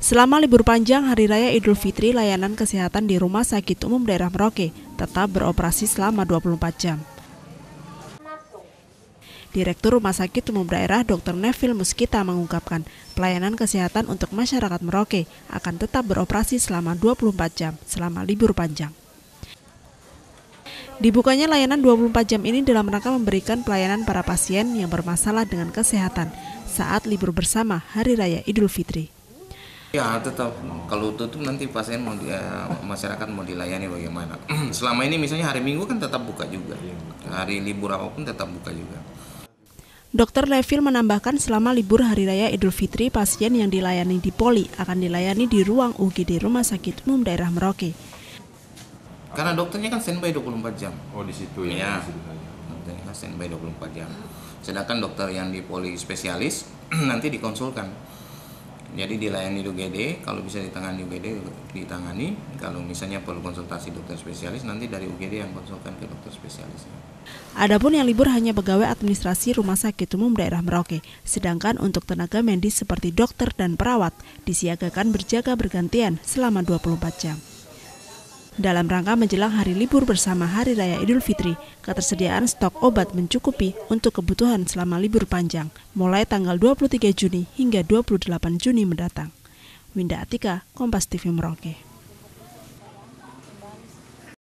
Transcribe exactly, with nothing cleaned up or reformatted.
Selama libur panjang Hari Raya Idul Fitri, layanan kesehatan di Rumah Sakit Umum Daerah Merauke tetap beroperasi selama dua puluh empat jam. Direktur Rumah Sakit Umum Daerah Dokter Neville Muskita mengungkapkan pelayanan kesehatan untuk masyarakat Merauke akan tetap beroperasi selama dua puluh empat jam selama libur panjang. Dibukanya layanan dua puluh empat jam ini dalam rangka memberikan pelayanan para pasien yang bermasalah dengan kesehatan saat libur bersama Hari Raya Idul Fitri. Ya tetap, kalau tutup nanti pasien mau di, masyarakat mau dilayani bagaimana. Selama ini misalnya hari Minggu kan tetap buka juga, hari libur apapun tetap buka juga. Dokter Neville menambahkan selama libur Hari Raya Idul Fitri, pasien yang dilayani di Poli akan dilayani di ruang U G D Rumah Sakit Umum Daerah Merauke. Karena dokternya kan standby dua puluh empat jam. Oh di situ ya. Ya. Dokternya kan standby dua puluh empat jam. Sedangkan dokter yang di Poli spesialis nanti dikonsulkan. Jadi dilayani di U G D, kalau bisa ditangani U G D ditangani, kalau misalnya perlu konsultasi dokter spesialis nanti dari U G D yang konsulkan ke dokter spesialis. Adapun yang libur hanya pegawai administrasi Rumah Sakit Umum Daerah Merauke, sedangkan untuk tenaga medis seperti dokter dan perawat disiagakan berjaga bergantian selama dua puluh empat jam. Dalam rangka menjelang hari libur bersama Hari Raya Idul Fitri, ketersediaan stok obat mencukupi untuk kebutuhan selama libur panjang, mulai tanggal dua puluh tiga Juni hingga dua puluh delapan Juni mendatang. Winda Atika, Kompas T V Merauke.